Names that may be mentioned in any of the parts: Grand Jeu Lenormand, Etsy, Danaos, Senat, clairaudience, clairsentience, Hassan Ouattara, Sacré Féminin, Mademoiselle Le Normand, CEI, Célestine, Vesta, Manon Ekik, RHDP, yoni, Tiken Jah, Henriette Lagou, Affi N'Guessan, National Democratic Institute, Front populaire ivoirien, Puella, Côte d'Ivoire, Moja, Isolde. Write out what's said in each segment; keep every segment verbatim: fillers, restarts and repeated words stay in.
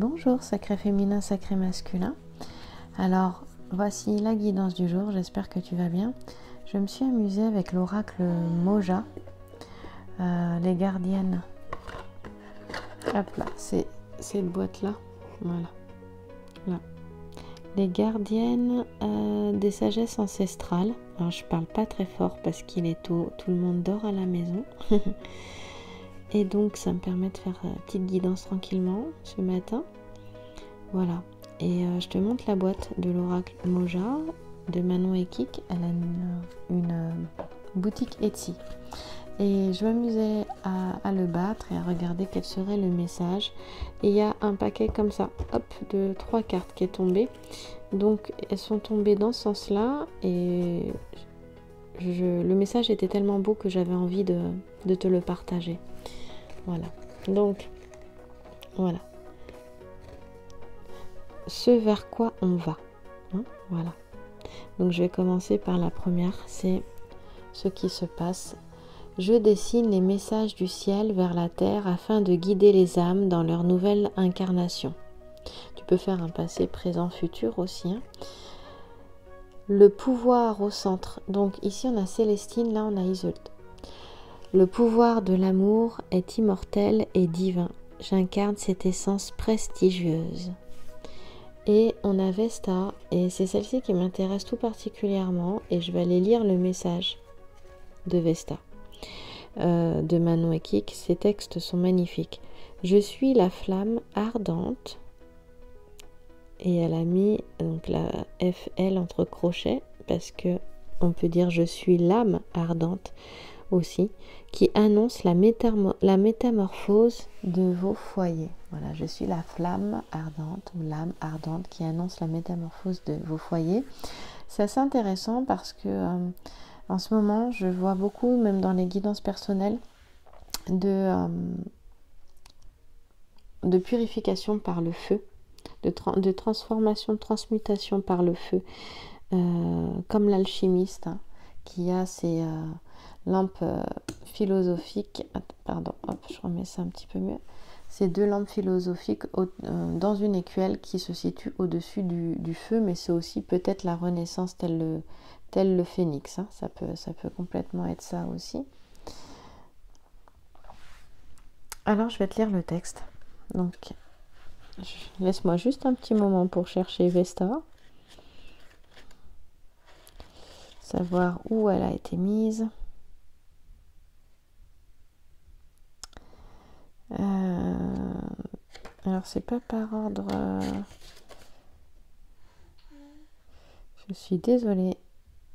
Bonjour Sacré Féminin, Sacré Masculin. Alors voici la guidance du jour, j'espère que tu vas bien. Je me suis amusée avec l'oracle Moja, euh, les gardiennes. Hop là, c'est cette boîte là, voilà. Là. Les gardiennes euh, des sagesses ancestrales. Alors je parle pas très fort parce qu'il est tôt, tout le monde dort à la maison. Et donc ça me permet de faire une petite guidance tranquillement ce matin. Voilà. Et euh, je te montre la boîte de l'oracle Moja de Manon Ekik. Elle a une, une euh, boutique Etsy. Et je m'amusais à, à le battre et à regarder quel serait le message. Et il y a un paquet comme ça, hop, de trois cartes qui est tombé. Donc elles sont tombées dans ce sens-là. Et je, le message était tellement beau que j'avais envie de, de te le partager. Voilà. Donc, voilà. Ce vers quoi on va, hein, voilà. Donc je vais commencer par la première, c'est ce qui se passe. Je dessine les messages du ciel vers la terre afin de guider les âmes dans leur nouvelle incarnation. Tu peux faire un passé, présent, futur aussi, hein. Le pouvoir au centre. Donc ici on a Célestine, là on a Isolde. Le pouvoir de l'amour est immortel et divin. J'incarne cette essence prestigieuse. Et on a Vesta, et c'est celle-ci qui m'intéresse tout particulièrement, et je vais aller lire le message de Vesta, euh, de Manon Ekik. Ces textes sont magnifiques. Je suis la flamme ardente, et elle a mis donc la F L entre crochets, parce que on peut dire je suis l'âme ardente aussi, qui annonce la, métamor la métamorphose de vos foyers. Voilà, je suis la flamme ardente ou l'âme ardente qui annonce la métamorphose de vos foyers. C'est assez intéressant parce que euh, en ce moment, je vois beaucoup, même dans les guidances personnelles, de, euh, de purification par le feu, de, tra de transformation, de transmutation par le feu, euh, comme l'alchimiste, hein, qui a ses... Euh, lampes philosophiques, pardon, hop, je remets ça un petit peu mieux. Ces deux lampes philosophiques au, euh, dans une écuelle qui se situe au-dessus du, du feu, mais c'est aussi peut-être la renaissance telle le, tel le phénix, hein. Ça peut, ça peut complètement être ça aussi. Alors je vais te lire le texte. Donc laisse-moi juste un petit moment pour chercher Vesta, savoir où elle a été mise. Euh, alors c'est pas par ordre, euh, je suis désolée,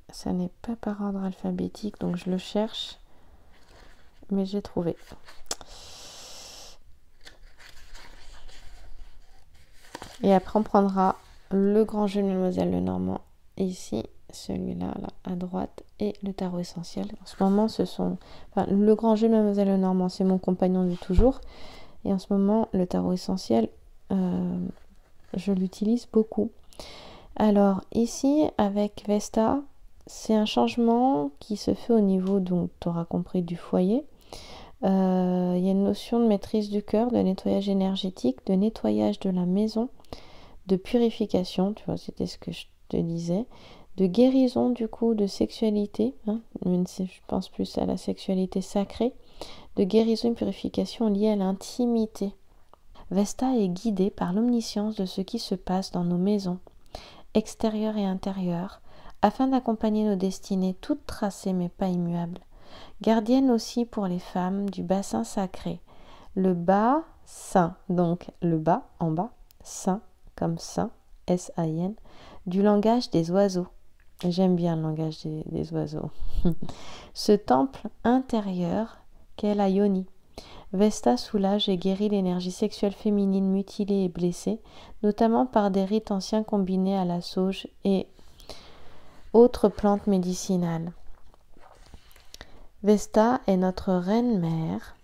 ça n'est pas par ordre alphabétique, donc je le cherche, mais j'ai trouvé. Et après on prendra le grand jeu de Mademoiselle Le Normand ici, celui-là là, à droite, et le tarot essentiel. En ce moment, ce sont... Enfin, le grand jeu de Mademoiselle Le Normand, c'est mon compagnon de toujours. Et en ce moment, le tarot essentiel, euh, je l'utilise beaucoup. Alors, ici, avec Vesta, c'est un changement qui se fait au niveau, donc, tu auras compris, du foyer. Euh, il y a une notion de maîtrise du cœur, de nettoyage énergétique, de nettoyage de la maison, de purification, tu vois, c'était ce que je te disais. De guérison du coup, de sexualité, hein, je pense plus à la sexualité sacrée, de guérison et purification liée à l'intimité. Vesta est guidée par l'omniscience de ce qui se passe dans nos maisons, extérieures et intérieures, afin d'accompagner nos destinées toutes tracées mais pas immuables. Gardienne aussi pour les femmes du bassin sacré, le bas saint, donc le bas en bas, saint comme saint, S A I N, du langage des oiseaux. J'aime bien le langage des, des oiseaux. Ce temple intérieur qu'est la yoni. Vesta soulage et guérit l'énergie sexuelle féminine mutilée et blessée, notamment par des rites anciens combinés à la sauge et autres plantes médicinales. Vesta est notre reine-mère.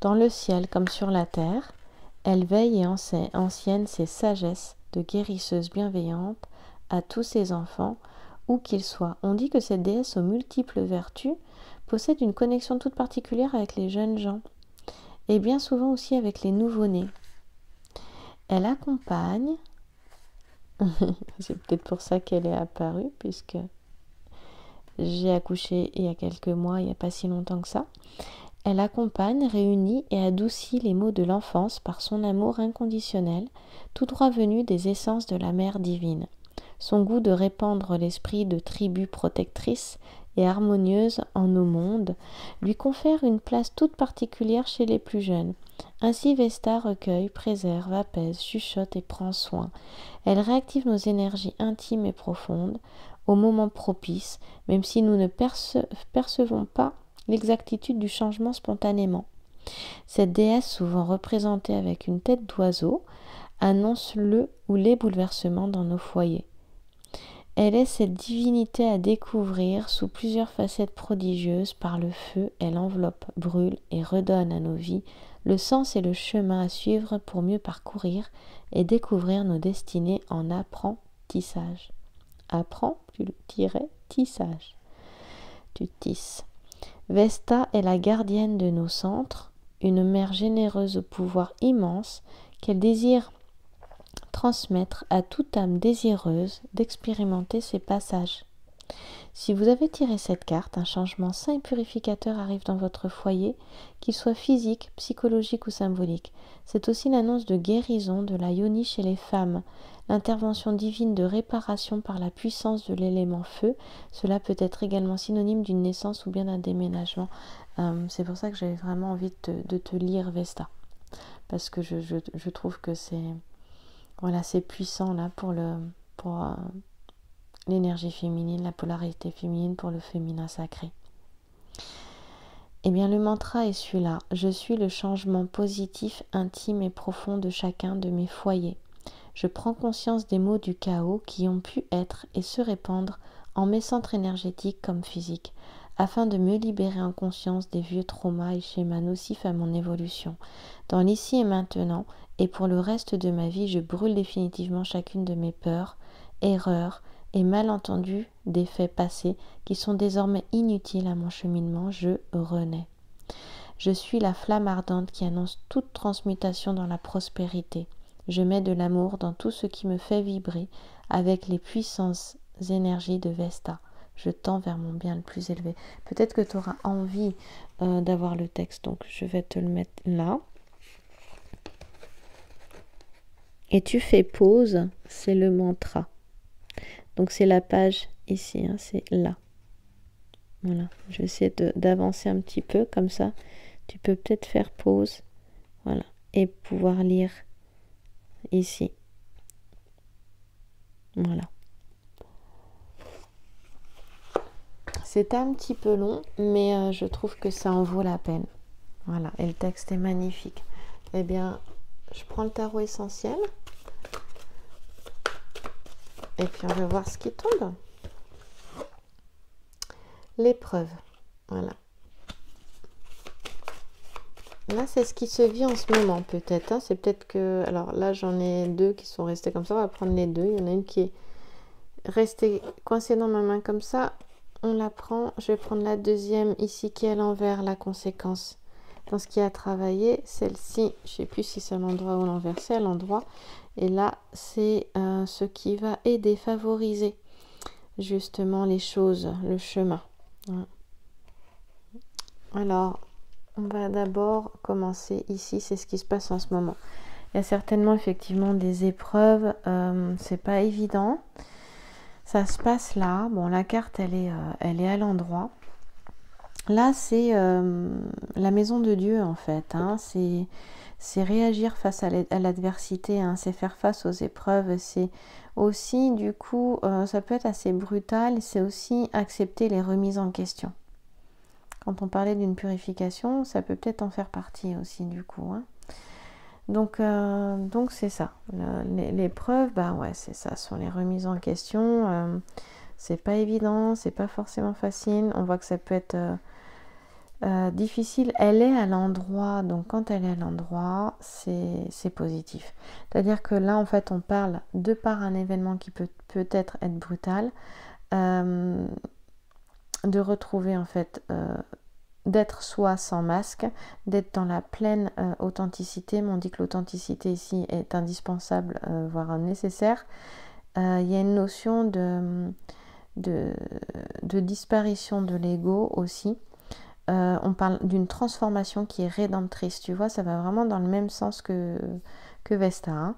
Dans le ciel comme sur la terre, elle veille et ancienne ses sagesses de guérisseuse bienveillante à tous ses enfants, où qu'ils soient. On dit que cette déesse aux multiples vertus possède une connexion toute particulière avec les jeunes gens et bien souvent aussi avec les nouveau-nés. Elle accompagne, c'est peut-être pour ça qu'elle est apparue, puisque j'ai accouché il y a quelques mois, il n'y a pas si longtemps que ça. Elle accompagne, réunit et adoucit les maux de l'enfance par son amour inconditionnel, tout droit venu des essences de la mère divine. Son goût de répandre l'esprit de tribu protectrice et harmonieuse en nos mondes lui confère une place toute particulière chez les plus jeunes. Ainsi Vesta recueille, préserve, apaise, chuchote et prend soin. Elle réactive nos énergies intimes et profondes au moment propice, même si nous ne perce percevons pas l'exactitude du changement spontanément. Cette déesse, souvent représentée avec une tête d'oiseau, annonce le ou les bouleversements dans nos foyers. Elle est cette divinité à découvrir sous plusieurs facettes prodigieuses. Par le feu, elle enveloppe, brûle et redonne à nos vies le sens et le chemin à suivre pour mieux parcourir et découvrir nos destinées en apprentissage. Apprends, tu le dirais, tissage. Tu tisses. Vesta est la gardienne de nos centres, une mère généreuse au pouvoir immense qu'elle désire transmettre à toute âme désireuse d'expérimenter ces passages. Si vous avez tiré cette carte, un changement sain et purificateur arrive dans votre foyer, qu'il soit physique, psychologique ou symbolique. C'est aussi l'annonce de guérison de la yoni chez les femmes, l'intervention divine de réparation par la puissance de l'élément feu. Cela peut être également synonyme d'une naissance ou bien d'un déménagement. Euh, c'est pour ça que j'avais vraiment envie de te, de te lire Vesta, parce que je, je, je trouve que c'est... Voilà, c'est puissant là pour le pour euh, l'énergie féminine, la polarité féminine, pour le féminin sacré. Eh bien, le mantra est celui-là. Je suis le changement positif, intime et profond de chacun de mes foyers. Je prends conscience des maux du chaos qui ont pu être et se répandre en mes centres énergétiques comme physiques, afin de me libérer en conscience des vieux traumas et schémas nocifs à mon évolution. Dans l'ici et maintenant, et pour le reste de ma vie, je brûle définitivement chacune de mes peurs, erreurs et malentendus des faits passés qui sont désormais inutiles à mon cheminement. Je renais. Je suis la flamme ardente qui annonce toute transmutation dans la prospérité. Je mets de l'amour dans tout ce qui me fait vibrer avec les puissances énergies de Vesta. Je tends vers mon bien le plus élevé. Peut-être que tu auras envie euh, d'avoir le texte, donc je vais te le mettre là. Et tu fais pause, c'est le mantra. Donc c'est la page ici, hein, c'est là. Voilà, je vais essayer d'avancer un petit peu, comme ça tu peux peut-être faire pause, voilà, et pouvoir lire ici. Voilà. C'était un petit peu long, mais euh, je trouve que ça en vaut la peine. Voilà, et le texte est magnifique. Eh bien, je prends le tarot essentiel. Et puis, on va voir ce qui tombe. L'épreuve. Voilà. Là, c'est ce qui se vit en ce moment, peut-être. Hein. C'est peut-être que... Alors là, j'en ai deux qui sont restés comme ça. On va prendre les deux. Il y en a une qui est restée coincée dans ma main comme ça. On la prend. Je vais prendre la deuxième ici qui est à l'envers, la conséquence. Dans ce qui a travaillé, celle-ci, je ne sais plus si c'est à l'endroit ou l'envers, c'est à l'endroit. Et là, c'est euh, ce qui va aider, favoriser justement les choses, le chemin. Voilà. Alors, on va d'abord commencer ici, c'est ce qui se passe en ce moment. Il y a certainement effectivement des épreuves, euh, c'est pas évident. Ça se passe là. Bon, la carte, elle est, euh, elle est à l'endroit. Là, c'est euh, la maison de Dieu, en fait. Hein. C'est réagir face à l'adversité, hein. C'est faire face aux épreuves. C'est aussi, du coup, euh, ça peut être assez brutal. C'est aussi accepter les remises en question. Quand on parlait d'une purification, ça peut peut-être en faire partie aussi, du coup. Hein. Donc, euh, donc c'est ça. L'épreuve, bah ouais, c'est ça. Ce sont les remises en question. Euh, c'est pas évident, c'est pas forcément facile. On voit que ça peut être... Euh, Euh, difficile, elle est à l'endroit, donc quand elle est à l'endroit, c'est positif. C'est-à-dire que là, en fait, on parle de par un événement qui peut peut-être être brutal, euh, de retrouver en fait euh, d'être soi sans masque, d'être dans la pleine euh, authenticité. Mais on dit que l'authenticité ici est indispensable, euh, voire nécessaire. Euh, il y a une notion de, de, de disparition de l'ego aussi. Euh, on parle d'une transformation qui est rédemptrice, tu vois, ça va vraiment dans le même sens que, que Vesta. Hein.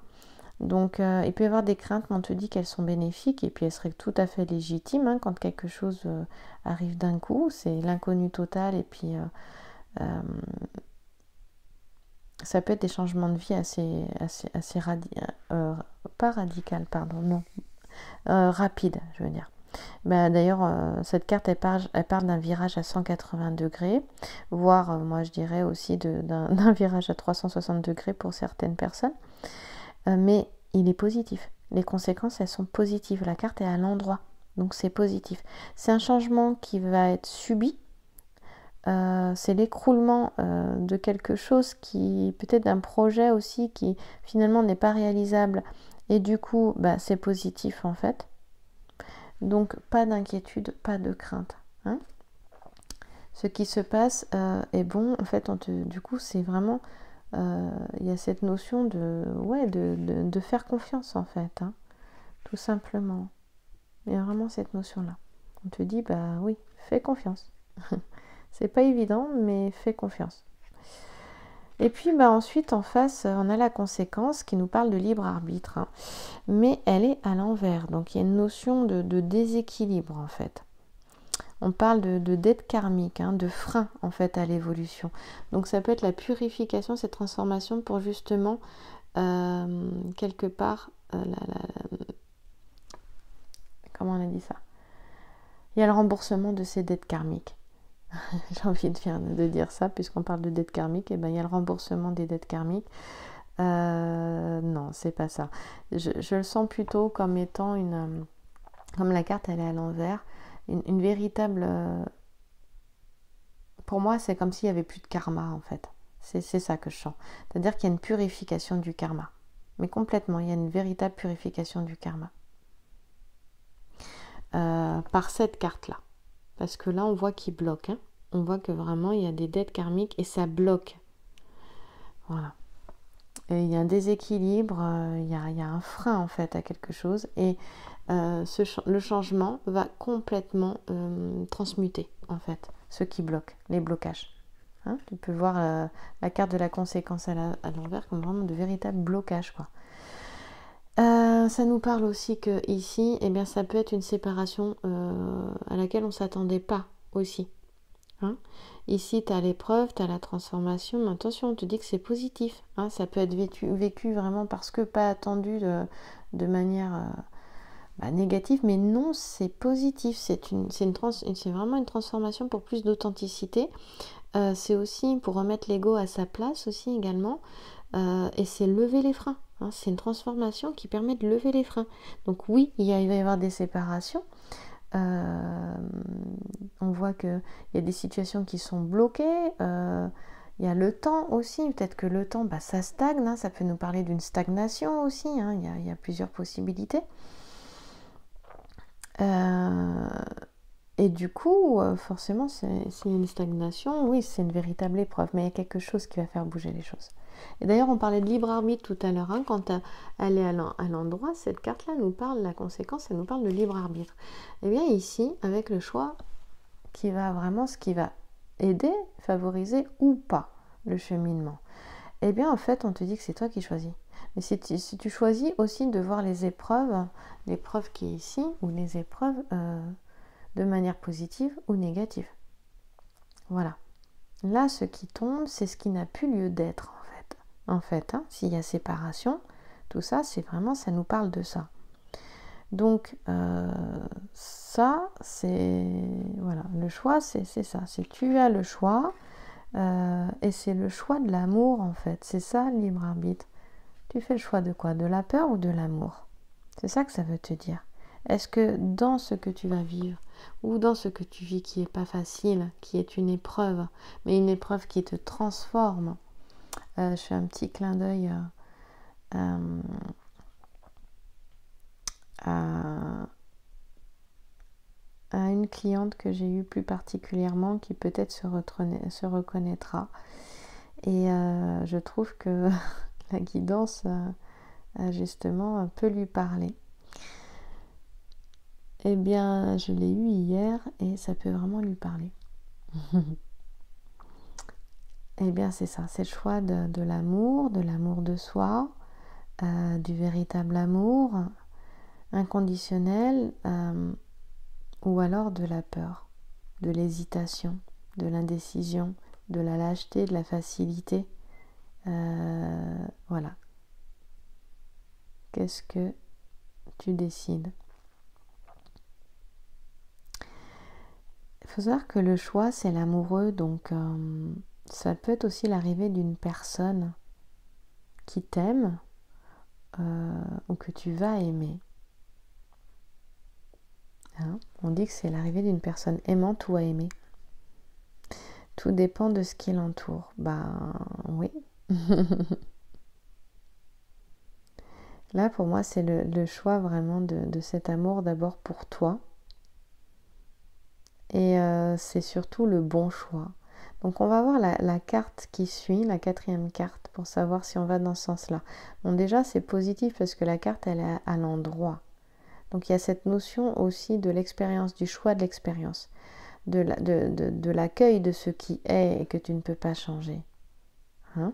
Donc, euh, il peut y avoir des craintes, mais on te dit qu'elles sont bénéfiques et puis elles seraient tout à fait légitimes hein, quand quelque chose euh, arrive d'un coup. C'est l'inconnu total et puis euh, euh, ça peut être des changements de vie assez, assez, assez radi euh, pas radical, pardon, non, euh, rapide, je veux dire. Ben, d'ailleurs, euh, cette carte, elle parle, elle parle d'un virage à cent quatre-vingts degrés, voire, euh, moi, je dirais aussi d'un virage à trois cent soixante degrés pour certaines personnes. Euh, mais il est positif. Les conséquences, elles sont positives. La carte est à l'endroit, donc c'est positif. C'est un changement qui va être subi. Euh, c'est l'écroulement euh, de quelque chose qui, peut-être d'un projet aussi, qui finalement n'est pas réalisable. Et du coup, ben, c'est positif, en fait. Donc, pas d'inquiétude, pas de crainte. Hein. Ce qui se passe euh, est bon. En fait, on te, du coup, c'est vraiment... Euh, il y a cette notion de, ouais, de, de, de faire confiance, en fait. Hein. Tout simplement. Il y a vraiment cette notion-là. On te dit, bah oui, fais confiance. C'est pas évident, mais fais confiance. Et puis, bah, ensuite, en face, on a la conséquence qui nous parle de libre arbitre. Hein. Mais elle est à l'envers. Donc, il y a une notion de, de déséquilibre, en fait. On parle de, de dette karmique, hein, de frein, en fait, à l'évolution. Donc, ça peut être la purification, cette transformation pour, justement, euh, quelque part... Euh, la, la, la... Comment on a dit ça? Il y a le remboursement de ces dettes karmiques. J'ai envie de, de dire ça, puisqu'on parle de dette karmique, et ben il y a le remboursement des dettes karmiques. Euh, non, c'est pas ça. Je, je le sens plutôt comme étant une... Comme la carte, elle est à l'envers. Une, une véritable... Euh, pour moi, c'est comme s'il n'y avait plus de karma, en fait. C'est ça que je sens. C'est-à-dire qu'il y a une purification du karma. Mais complètement, il y a une véritable purification du karma. Euh, par cette carte-là. Parce que là, on voit qu'il bloque. Hein. On voit que vraiment, il y a des dettes karmiques et ça bloque. Voilà. Et il y a un déséquilibre, euh, il, y a, il y a un frein, en fait, à quelque chose. Et euh, ce, le changement va complètement euh, transmuter, en fait, ce qui bloque, les blocages. Hein, tu peux voir euh, la carte de la conséquence à l'envers comme vraiment de véritables blocages, quoi. Euh, ça nous parle aussi que ici, eh bien, ça peut être une séparation euh, à laquelle on ne s'attendait pas aussi. Hein. Ici, tu as l'épreuve, tu as la transformation, mais attention, on te dit que c'est positif. Hein. Ça peut être vécu, vécu vraiment parce que pas attendu de, de manière euh, bah, négative, mais non, c'est positif. C'est une, c'est une trans, c'est vraiment une transformation pour plus d'authenticité. Euh, c'est aussi pour remettre l'ego à sa place aussi également. Euh, et c'est lever les freins. Hein, c'est une transformation qui permet de lever les freins. Donc oui, il, y a, il va y avoir des séparations. Euh, on voit qu'il y a des situations qui sont bloquées. Euh, il y a le temps aussi. Peut-être que le temps, bah, ça stagne. Hein, ça peut nous parler d'une stagnation aussi. Hein, il y a, il y a plusieurs possibilités. Euh, et du coup, forcément, s'il y a une stagnation, oui, c'est une véritable épreuve. Mais il y a quelque chose qui va faire bouger les choses. Et d'ailleurs, on parlait de libre arbitre tout à l'heure. Hein, quand elle est à l'endroit, cette carte-là nous parle, la conséquence, elle nous parle de libre arbitre. Et bien ici, avec le choix qui va vraiment, ce qui va aider, favoriser ou pas le cheminement. Et bien en fait, on te dit que c'est toi qui choisis. Mais si tu, si tu choisis aussi de voir les épreuves, l'épreuve qui est ici, ou les épreuves euh, de manière positive ou négative. Voilà. Là, ce qui tombe, c'est ce qui n'a plus lieu d'être. En fait, hein, s'il y a séparation, tout ça, c'est vraiment, ça nous parle de ça. Donc, euh, ça, c'est... Voilà, le choix, c'est ça. C'est tu as le choix, euh, et c'est le choix de l'amour, en fait. C'est ça, le libre arbitre. Tu fais le choix de quoi? De la peur ou de l'amour? C'est ça que ça veut te dire. Est-ce que dans ce que tu vas vivre, ou dans ce que tu vis qui n'est pas facile, qui est une épreuve, mais une épreuve qui te transforme, Euh, je fais un petit clin d'œil euh, euh, à, à une cliente que j'ai eue plus particulièrement qui peut-être se, se reconnaîtra. Et euh, je trouve que la guidance euh, justement peut lui parler. Eh bien, je l'ai eue hier et ça peut vraiment lui parler. Eh bien, c'est ça, c'est le choix de, de l'amour, de l'amour de soi, euh, du véritable amour inconditionnel, euh, ou alors de la peur, de l'hésitation, de l'indécision, de la lâcheté, de la facilité. Euh, voilà. Qu'est-ce que tu décides? Il faut savoir que le choix, c'est l'amoureux, donc euh, ça peut être aussi l'arrivée d'une personne qui t'aime euh, ou que tu vas aimer. Hein? On dit que c'est l'arrivée d'une personne aimante ou à aimer. Tout dépend de ce qui l'entoure. Ben oui. Là, pour moi, c'est le, le choix vraiment de, de cet amour d'abord pour toi. Et euh, c'est surtout le bon choix. Donc on va voir la, la carte qui suit, la quatrième carte, pour savoir si on va dans ce sens-là. Bon, déjà c'est positif parce que la carte elle est à, à l'endroit. Donc il y a cette notion aussi de l'expérience, du choix de l'expérience, de l'accueil de, de, de, de ce qui est et que tu ne peux pas changer. Hein?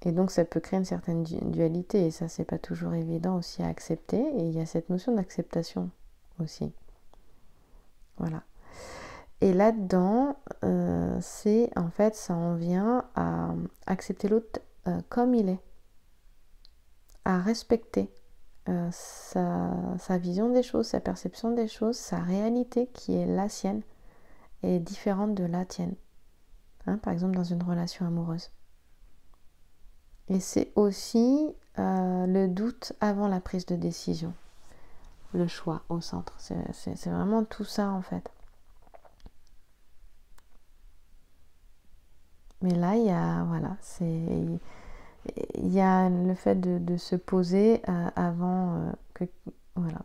Et donc ça peut créer une certaine dualité et ça c'est pas toujours évident aussi à accepter. Et il y a cette notion d'acceptation aussi. Voilà. Et là-dedans, euh, c'est en fait, ça en vient à accepter l'autre euh, comme il est, à respecter euh, sa, sa vision des choses, sa perception des choses, sa réalité qui est la sienne et différente de la tienne. Hein, par exemple, dans une relation amoureuse. Et c'est aussi euh, le doute avant la prise de décision. Le choix au centre, c'est vraiment tout ça en fait. Mais là, il y a, voilà, c'est, il y a le fait de, de se poser euh, avant euh, que, voilà.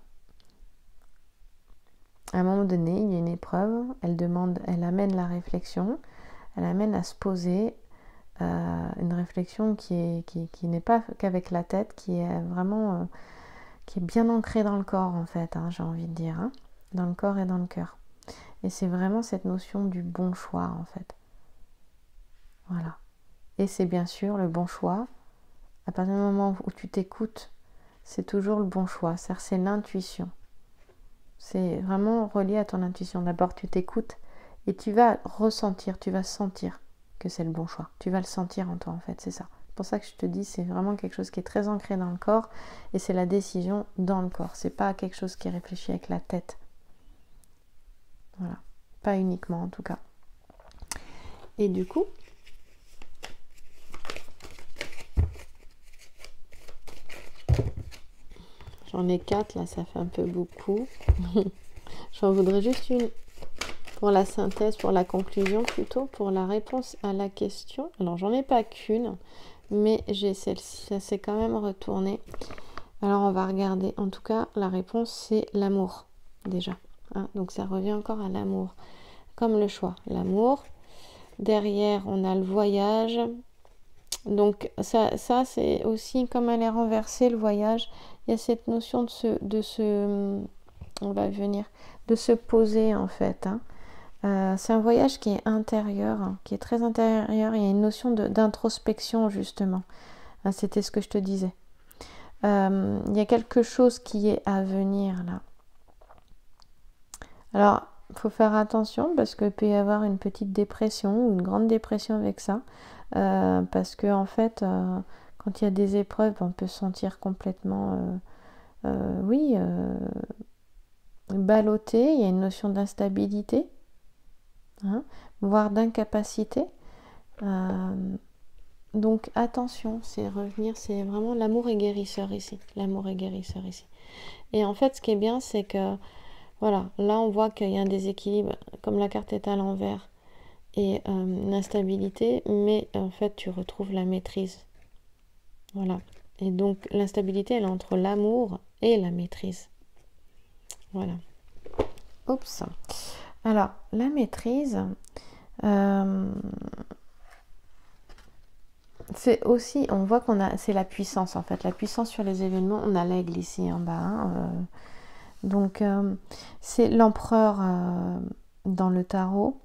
À un moment donné, il y a une épreuve, elle demande, elle amène la réflexion, elle amène à se poser euh, une réflexion qui est, qui, qui n'est pas qu'avec la tête, qui est vraiment... Euh, qui est bien ancré dans le corps en fait, hein, j'ai envie de dire, hein, dans le corps et dans le cœur. Et c'est vraiment cette notion du bon choix en fait. Voilà. Et c'est bien sûr le bon choix. À partir du moment où tu t'écoutes, c'est toujours le bon choix. C'est-à-dire c'est l'intuition. C'est vraiment relié à ton intuition. D'abord tu t'écoutes et tu vas ressentir, tu vas sentir que c'est le bon choix. Tu vas le sentir en toi en fait, c'est ça. C'est pour ça que je te dis, c'est vraiment quelque chose qui est très ancré dans le corps et c'est la décision dans le corps. C'est pas quelque chose qui est réfléchi avec la tête. Voilà. Pas uniquement en tout cas. Et du coup, j'en ai quatre là, ça fait un peu beaucoup. J'en voudrais juste une pour la synthèse, pour la conclusion plutôt, pour la réponse à la question. Alors j'en ai pas qu'une. Mais j'ai celle-ci, ça s'est quand même retourné. Alors on va regarder. En tout cas, la réponse c'est l'amour déjà. Hein, donc ça revient encore à l'amour, comme le choix. L'amour. Derrière, on a le voyage. Donc ça, ça c'est aussi comme elle est renversée le voyage. Il y a cette notion de se, de se, on va venir, de se poser en fait. Hein. Euh, c'est un voyage qui est intérieur, hein, qui est très intérieur. Il y a une notion d'introspection, justement. Hein, c'était ce que je te disais. Euh, il y a quelque chose qui est à venir, là. Alors, il faut faire attention, parce qu'il peut y avoir une petite dépression, ou une grande dépression avec ça. Euh, parce que, en fait, euh, quand il y a des épreuves, on peut se sentir complètement... Euh, euh, oui, euh, ballotté. Il y a une notion d'instabilité. Hein, voire d'incapacité. Euh, donc attention, c'est revenir, c'est vraiment l'amour est guérisseur ici. L'amour est guérisseur ici. Et en fait, ce qui est bien, c'est que voilà, là on voit qu'il y a un déséquilibre, comme la carte est à l'envers, et euh, une instabilité, mais en fait tu retrouves la maîtrise. Voilà. Et donc l'instabilité, elle est entre l'amour et la maîtrise. Voilà. Oups. Alors, la maîtrise, euh, c'est aussi, on voit qu'on a, c'est la puissance en fait, la puissance sur les événements. On a l'aigle ici en bas. Hein, euh, donc, euh, c'est l'empereur euh, dans le tarot.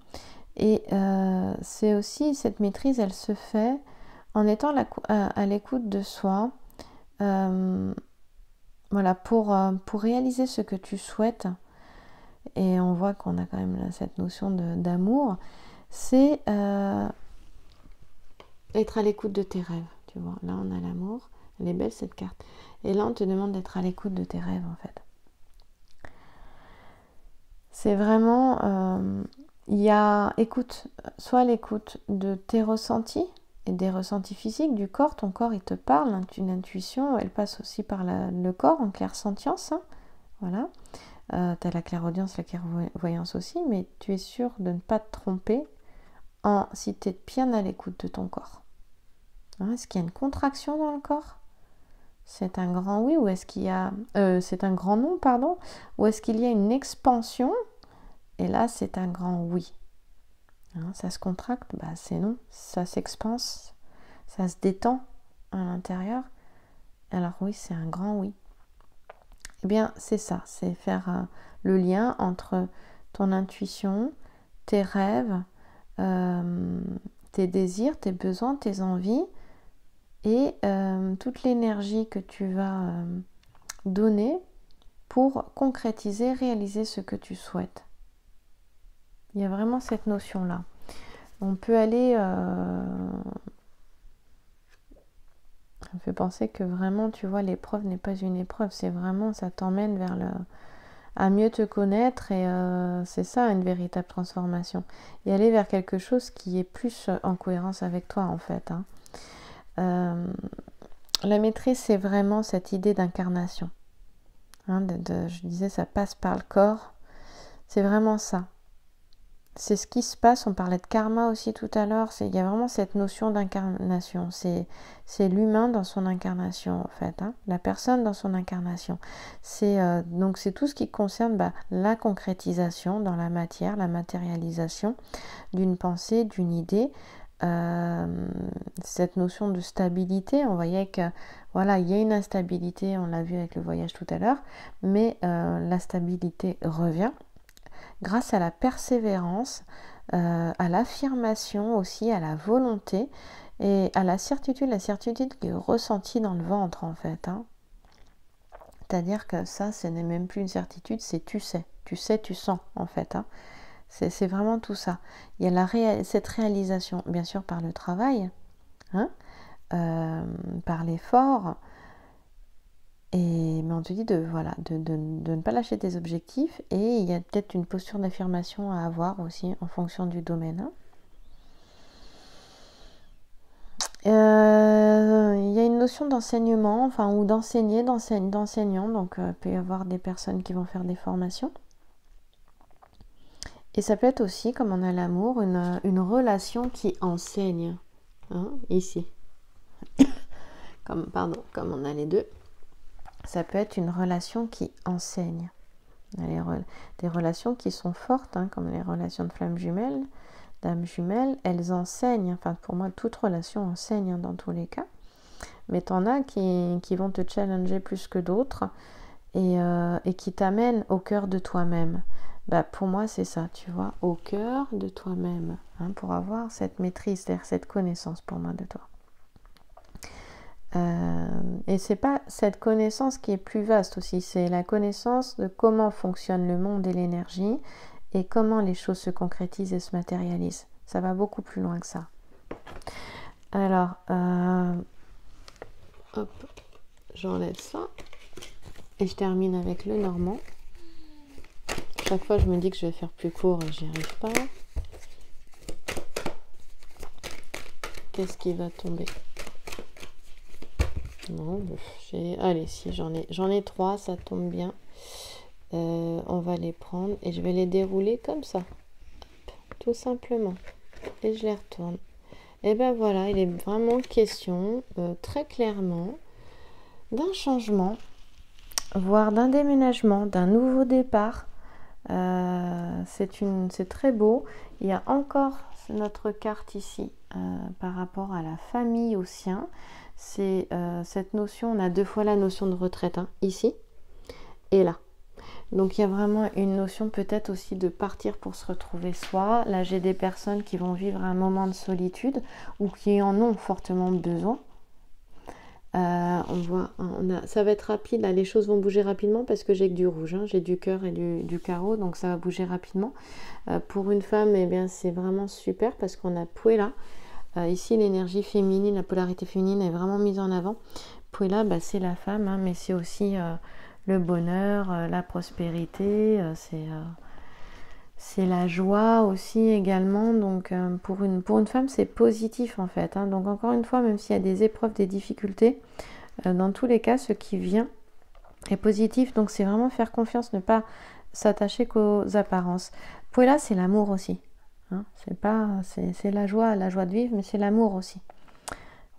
Et euh, c'est aussi, cette maîtrise, elle se fait en étant la, à, à l'écoute de soi. Euh, voilà, pour, pour réaliser ce que tu souhaites. Et on voit qu'on a quand même là, cette notion d'amour, c'est euh, être à l'écoute de tes rêves, tu vois. Là, on a l'amour, elle est belle cette carte. Et là, on te demande d'être à l'écoute de tes rêves, en fait. C'est vraiment, euh, il y a écoute, soit l'écoute de tes ressentis, et des ressentis physiques, du corps, ton corps, il te parle, hein, une intuition, elle passe aussi par la, le corps, en clairsentience, hein, voilà. Euh, tu as la clairaudience, la clairvoyance aussi, mais tu es sûr de ne pas te tromper en, si tu es bien à l'écoute de ton corps. Hein, est-ce qu'il y a une contraction dans le corps? C'est un grand oui, ou est-ce qu'il y a... Euh, c'est un grand non, pardon. Ou est-ce qu'il y a une expansion? Et là, c'est un grand oui. Hein, ça se contracte, bah, c'est non. Ça s'expanse, ça se détend à l'intérieur. Alors oui, c'est un grand oui. Eh bien, c'est ça, c'est faire euh, le lien entre ton intuition, tes rêves, euh, tes désirs, tes besoins, tes envies et euh, toute l'énergie que tu vas euh, donner pour concrétiser, réaliser ce que tu souhaites. Il y a vraiment cette notion-là. On peut aller... Euh, ça me fait penser que vraiment, tu vois, l'épreuve n'est pas une épreuve. C'est vraiment, ça t'emmène vers le... à mieux te connaître. Et euh, c'est ça, une véritable transformation. Et aller vers quelque chose qui est plus en cohérence avec toi, en fait. Hein. Euh, la maîtrise, c'est vraiment cette idée d'incarnation. Hein, de, de, je disais, ça passe par le corps. C'est vraiment ça. C'est ce qui se passe, on parlait de karma aussi tout à l'heure, il y a vraiment cette notion d'incarnation, c'est l'humain dans son incarnation en fait, hein, la personne dans son incarnation. Euh, donc c'est tout ce qui concerne bah, la concrétisation dans la matière, la matérialisation d'une pensée, d'une idée, euh, cette notion de stabilité, on voyait que voilà, il y a une instabilité, on l'a vu avec le voyage tout à l'heure, mais euh, la stabilité revient. Grâce à la persévérance, euh, à l'affirmation aussi, à la volonté et à la certitude, la certitude qui est ressentie dans le ventre en fait. Hein. C'est-à-dire que ça, ce n'est même plus une certitude, c'est tu sais, tu sais, tu sens en fait. Hein. C'est vraiment tout ça. Il y a la réa- cette réalisation, bien sûr par le travail, hein, euh, par l'effort. Et, mais on te dit de, voilà, de, de, de ne pas lâcher tes objectifs et il y a peut-être une posture d'affirmation à avoir aussi en fonction du domaine. Hein. Euh, il y a une notion d'enseignement, enfin ou d'enseigner, d'enseignant, donc euh, il peut y avoir des personnes qui vont faire des formations. Et ça peut être aussi, comme on a l'amour, une, une relation qui enseigne, hein, ici, comme, pardon, comme on a les deux. Ça peut être une relation qui enseigne. Des relations qui sont fortes, hein, comme les relations de flammes jumelles, d'âmes jumelles, elles enseignent. Enfin, pour moi, toute relation enseigne hein, dans tous les cas. Mais tu en as qui, qui vont te challenger plus que d'autres et, euh, et qui t'amènent au cœur de toi-même. Bah, pour moi, c'est ça, tu vois, au cœur de toi-même, hein, pour avoir cette maîtrise, c'est-à-dire cette connaissance pour moi de toi. Euh, et c'est pas cette connaissance qui est plus vaste aussi, c'est la connaissance de comment fonctionne le monde et l'énergie et comment les choses se concrétisent et se matérialisent. Ça va beaucoup plus loin que ça. Alors, euh, hop, j'enlève ça et je termine avec le normand. Chaque fois, je me dis que je vais faire plus court et j'y arrive pas. Qu'est-ce qui va tomber ? Non, allez, si j'en ai j'en ai trois, ça tombe bien. Euh, on va les prendre et je vais les dérouler comme ça, tout simplement. Et je les retourne. Et ben voilà, il est vraiment question euh, très clairement d'un changement, voire d'un déménagement, d'un nouveau départ, Euh, c'est une, c'est très beau. Il y a encore notre carte ici euh, par rapport à la famille, au sien. C'est euh, cette notion, on a deux fois la notion de retraite, hein, ici et là. Donc il y a vraiment une notion peut-être aussi de partir pour se retrouver soi. Là j'ai des personnes qui vont vivre un moment de solitude ou qui en ont fortement besoin. Euh, on voit, on a, ça va être rapide, là, les choses vont bouger rapidement parce que j'ai que du rouge, hein, j'ai du cœur et du, du carreau, donc ça va bouger rapidement. Euh, pour une femme, eh bien c'est vraiment super parce qu'on a Puella. Euh, ici l'énergie féminine, la polarité féminine est vraiment mise en avant. Puella, bah, c'est la femme, hein, mais c'est aussi euh, le bonheur, euh, la prospérité, euh, c'est... Euh, c'est la joie aussi également, donc euh, pour, une, pour une femme c'est positif en fait, hein. Donc encore une fois, même s'il y a des épreuves, des difficultés, euh, dans tous les cas ce qui vient est positif, donc c'est vraiment faire confiance, ne pas s'attacher qu'aux apparences. Puella, c'est l'amour aussi, hein. C'est pas, c'est la joie, la joie de vivre, mais c'est l'amour aussi,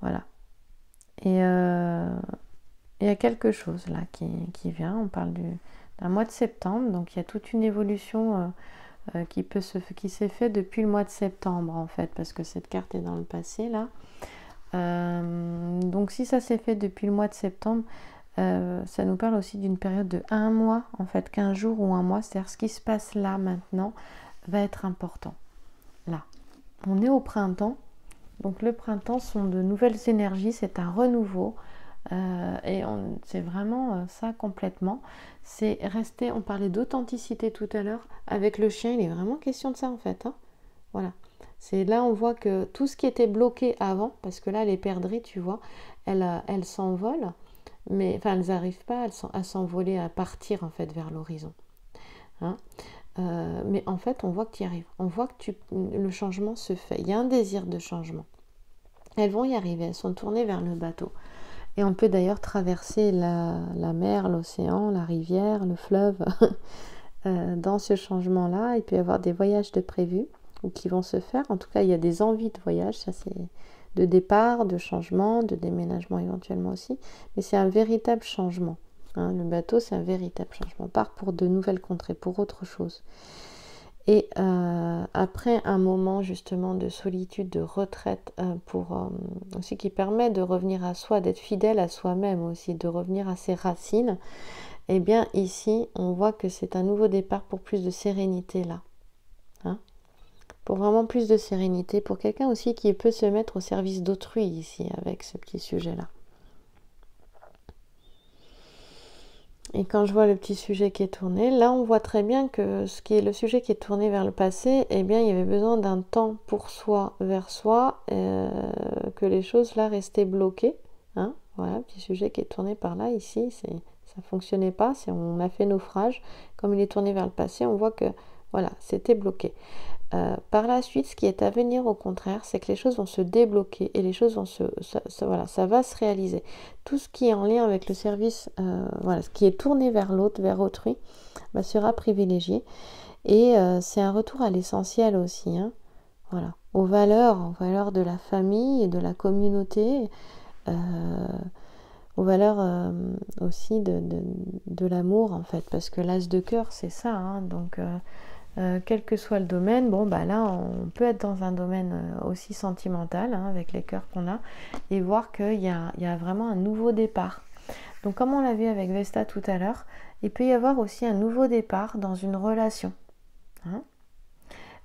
voilà. Et euh, il y a quelque chose là qui, qui vient, on parle du, d'un mois de septembre, donc il y a toute une évolution euh, Euh, qui peut se, qui s'est fait depuis le mois de septembre en fait, parce que cette carte est dans le passé là. Euh, donc si ça s'est fait depuis le mois de septembre, euh, ça nous parle aussi d'une période de un mois en fait, quinze jours ou un mois, c'est-à-dire ce qui se passe là maintenant va être important. Là, on est au printemps, donc le printemps sont de nouvelles énergies, c'est un renouveau. Euh, et c'est vraiment euh, ça complètement, c'est rester, on parlait d'authenticité tout à l'heure avec le chien, il est vraiment question de ça en fait, hein. Voilà, c'est là on voit que tout ce qui était bloqué avant, parce que là les perdrix tu vois, elles elles s'envolent, mais enfin elles n'arrivent pas à s'envoler, à partir en fait vers l'horizon, hein. Euh, mais en fait on voit que tu y arrives, on voit que tu, le changement se fait, il y a un désir de changement, elles vont y arriver, elles sont tournées vers le bateau. Et on peut d'ailleurs traverser la, la mer, l'océan, la rivière, le fleuve dans ce changement-là. Il peut y avoir des voyages de prévus ou qui vont se faire. En tout cas, il y a des envies de voyage, ça c'est de départ, de changement, de déménagement éventuellement aussi. Mais c'est un véritable changement, hein. Le bateau, c'est un véritable changement. On part pour de nouvelles contrées, pour autre chose. Et euh, après un moment justement de solitude, de retraite, euh, pour euh, aussi qui permet de revenir à soi, d'être fidèle à soi-même aussi, de revenir à ses racines, et eh bien ici on voit que c'est un nouveau départ pour plus de sérénité là, hein, pour vraiment plus de sérénité, pour quelqu'un aussi qui peut se mettre au service d'autrui ici avec ce petit sujet là. Et quand je vois le petit sujet qui est tourné, là on voit très bien que ce qui est le sujet qui est tourné vers le passé, eh bien il y avait besoin d'un temps pour soi, vers soi, euh, que les choses là restaient bloquées, hein. Voilà, petit sujet qui est tourné par là, ici, ça ne fonctionnait pas, on a fait naufrage. Comme il est tourné vers le passé, on voit que voilà, c'était bloqué. Euh, par la suite, ce qui est à venir au contraire, c'est que les choses vont se débloquer et les choses vont se... Ça, ça, voilà, ça va se réaliser. Tout ce qui est en lien avec le service, euh, voilà, ce qui est tourné vers l'autre, vers autrui, bah, sera privilégié. Et euh, c'est un retour à l'essentiel aussi, hein. Voilà, aux valeurs, aux valeurs de la famille et de la communauté, euh, aux valeurs euh, aussi de, de, de l'amour en fait, parce que l'as de cœur, c'est ça, hein, donc... Euh, Euh, quel que soit le domaine, bon bah là on peut être dans un domaine aussi sentimental, hein, avec les cœurs qu'on a, et voir qu'il y a, il y a vraiment un nouveau départ. Donc comme on l'a vu avec Vesta tout à l'heure, il peut y avoir aussi un nouveau départ dans une relation, hein.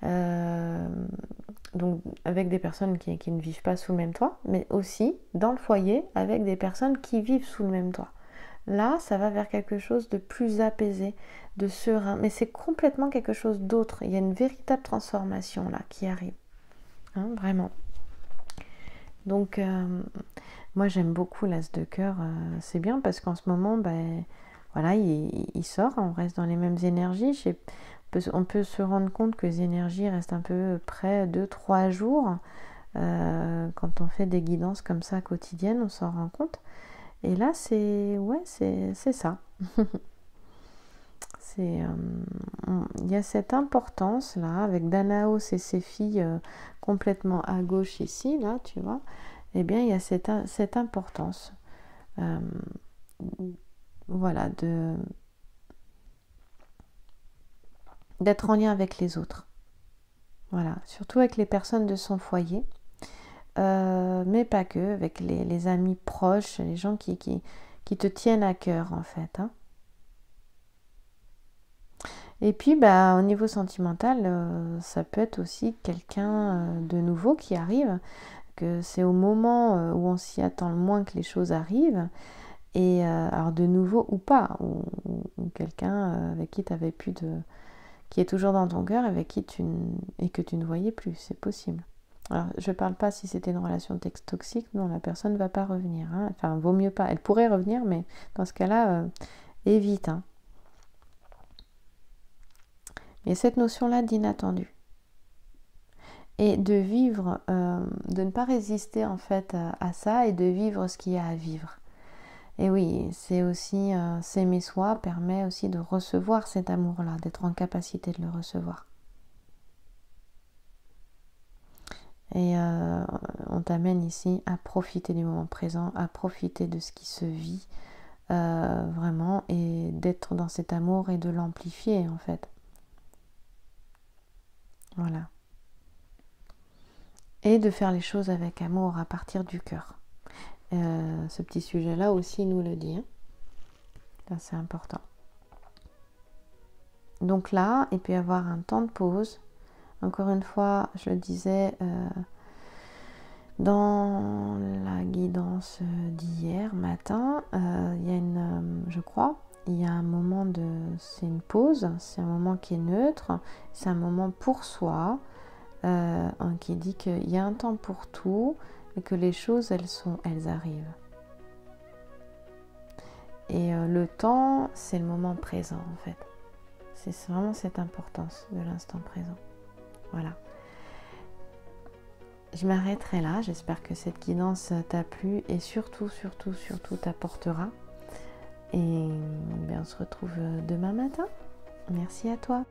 Euh, donc avec des personnes qui, qui ne vivent pas sous le même toit, mais aussi dans le foyer avec des personnes qui vivent sous le même toit. Là, ça va vers quelque chose de plus apaisé, de serein, mais c'est complètement quelque chose d'autre. Il y a une véritable transformation là qui arrive, hein, vraiment. Donc, euh, moi j'aime beaucoup l'as de cœur, euh, c'est bien parce qu'en ce moment, ben, voilà, il, il sort, on reste dans les mêmes énergies. Je sais, on, peut, on peut se rendre compte que les énergies restent un peu près de trois jours. Euh, quand on fait des guidances comme ça quotidiennes, on s'en rend compte. Et là, c'est ouais, c'est ça. C'est euh, il y a cette importance là avec Danaos et ses filles euh, complètement à gauche ici, là, tu vois. Eh bien, il y a cette, cette importance, euh, voilà, de d'être en lien avec les autres. Voilà, surtout avec les personnes de son foyer, euh, mais pas que, avec les, les amis proches, les gens qui, qui, qui te tiennent à cœur en fait. Hein. Et puis, bah, au niveau sentimental, euh, ça peut être aussi quelqu'un de nouveau qui arrive, que c'est au moment où on s'y attend le moins que les choses arrivent, et euh, alors de nouveau ou pas, ou, ou quelqu'un avec qui tu avais plus de... qui est toujours dans ton cœur avec qui tu n... et que tu ne voyais plus, c'est possible. Alors, je ne parle pas si c'était une relation toxique, non, la personne ne va pas revenir, hein. Enfin, vaut mieux pas, elle pourrait revenir, mais dans ce cas-là, euh, évite, hein. Et cette notion-là d'inattendu. Et de vivre, euh, de ne pas résister en fait à, à ça et de vivre ce qu'il y a à vivre. Et oui, c'est aussi, euh, s'aimer soi permet aussi de recevoir cet amour-là, d'être en capacité de le recevoir. Et euh, on t'amène ici à profiter du moment présent, à profiter de ce qui se vit, euh, vraiment, et d'être dans cet amour et de l'amplifier en fait. Voilà. Et de faire les choses avec amour à partir du cœur. Euh, ce petit sujet-là aussi nous le dit. Hein. C'est important. Donc là, et puis avoir un temps de pause. Encore une fois, je le disais euh, dans la guidance d'hier matin, euh, il y a une, euh, je crois, il y a un moment de... c'est une pause, c'est un moment qui est neutre, c'est un moment pour soi, euh, hein, qui dit qu'il y a un temps pour tout et que les choses, elles sont, elles arrivent. Et euh, le temps, c'est le moment présent en fait. C'est vraiment cette importance de l'instant présent. Voilà. Je m'arrêterai là, j'espère que cette guidance t'a plu et surtout, surtout, surtout t'apportera. Et bien, on se retrouve demain matin. Merci à toi.